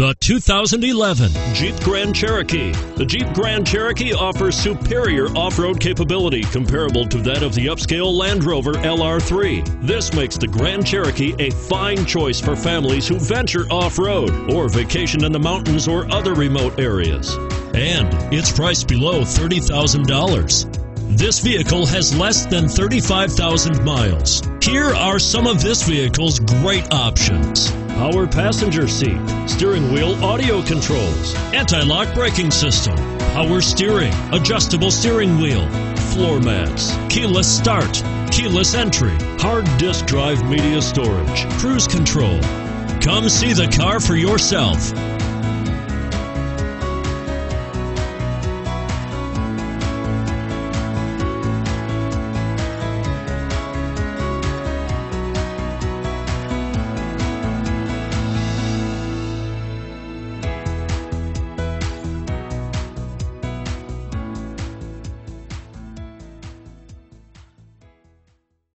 The 2011 Jeep Grand Cherokee. The Jeep Grand Cherokee offers superior off-road capability comparable to that of the upscale Land Rover LR3. This makes the Grand Cherokee a fine choice for families who venture off-road or vacation in the mountains or other remote areas. And it's priced below $30,000. This vehicle has less than 35,000 miles. Here are some of this vehicle's great options: power passenger seat, steering wheel audio controls, anti-lock braking system, power steering, adjustable steering wheel, floor mats, keyless start, keyless entry, hard disk drive media storage, cruise control. Come see the car for yourself.